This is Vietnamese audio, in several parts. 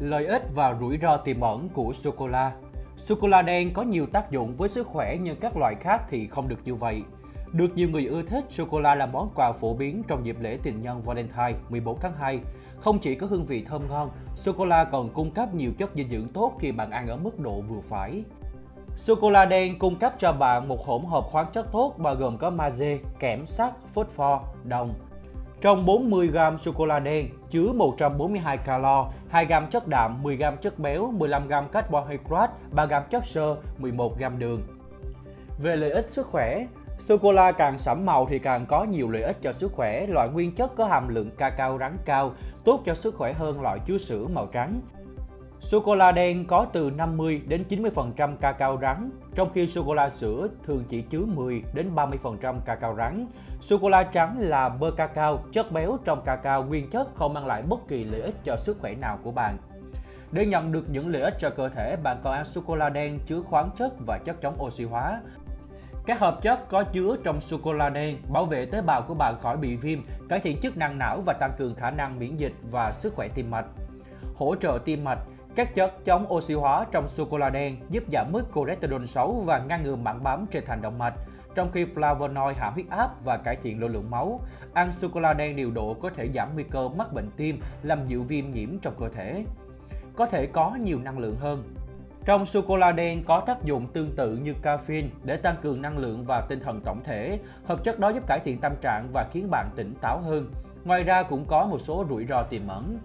Lợi ích và rủi ro tiềm ẩn của sô-cô-la. Sô-cô-la đen có nhiều tác dụng với sức khỏe nhưng các loại khác thì không được như vậy. Được nhiều người ưa thích, sô-cô-la là món quà phổ biến trong dịp lễ tình nhân Valentine 14 tháng 2. Không chỉ có hương vị thơm ngon, sô-cô-la còn cung cấp nhiều chất dinh dưỡng tốt khi bạn ăn ở mức độ vừa phải. Sô-cô-la đen cung cấp cho bạn một hỗn hợp khoáng chất tốt bao gồm có magie, kẽm, sắt, phốt pho, đồng. Trong 40g sô-cô-la đen chứa 142 calo, 2g chất đạm, 10g chất béo, 15g carbohydrate, 3g chất xơ, 11g đường. Về lợi ích sức khỏe, sô-cô-la càng sẫm màu thì càng có nhiều lợi ích cho sức khỏe. Loại nguyên chất có hàm lượng cacao rắn cao, tốt cho sức khỏe hơn loại chứa sữa màu trắng. Sô-cô-la đen có từ 50 đến 90% cacao rắn, trong khi sô-cô-la sữa thường chỉ chứa 10 đến 30% cacao rắn. Sô-cô-la trắng là bơ cacao, chất béo trong cacao nguyên chất không mang lại bất kỳ lợi ích cho sức khỏe nào của bạn. Để nhận được những lợi ích cho cơ thể, bạn còn ăn sô-cô-la đen chứa khoáng chất và chất chống oxy hóa. Các hợp chất có chứa trong sô-cô-la đen bảo vệ tế bào của bạn khỏi bị viêm, cải thiện chức năng não và tăng cường khả năng miễn dịch và sức khỏe tim mạch. Hỗ trợ tim mạch. Các chất chống oxy hóa trong sô-cô-la đen giúp giảm mức cholesterol xấu và ngăn ngừa mảng bám trên thành động mạch, trong khi flavonoid hạ huyết áp và cải thiện lưu lượng máu. Ăn sô-cô-la đen điều độ có thể giảm nguy cơ mắc bệnh tim, làm dịu viêm nhiễm trong cơ thể. Có thể có nhiều năng lượng hơn. Trong sô-cô-la đen có tác dụng tương tự như caffeine để tăng cường năng lượng và tinh thần tổng thể. Hợp chất đó giúp cải thiện tâm trạng và khiến bạn tỉnh táo hơn. Ngoài ra cũng có một số rủi ro tiềm ẩn.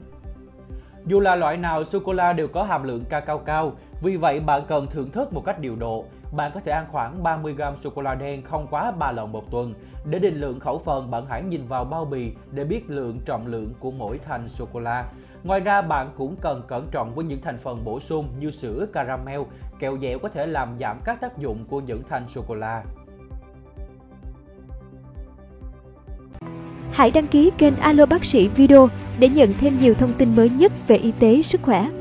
Dù là loại nào, sô-cô-la đều có hàm lượng cacao cao, vì vậy bạn cần thưởng thức một cách điều độ. Bạn có thể ăn khoảng 30g sô-cô-la đen không quá 3 lần một tuần. Để định lượng khẩu phần, bạn hãy nhìn vào bao bì để biết lượng trọng lượng của mỗi thành sô-cô-la. Ngoài ra, bạn cũng cần cẩn trọng với những thành phần bổ sung như sữa, caramel, kẹo dẻo có thể làm giảm các tác dụng của những thành sô-cô-la. Hãy đăng ký kênh Alo Bác sĩ Video để nhận thêm nhiều thông tin mới nhất về y tế, sức khỏe.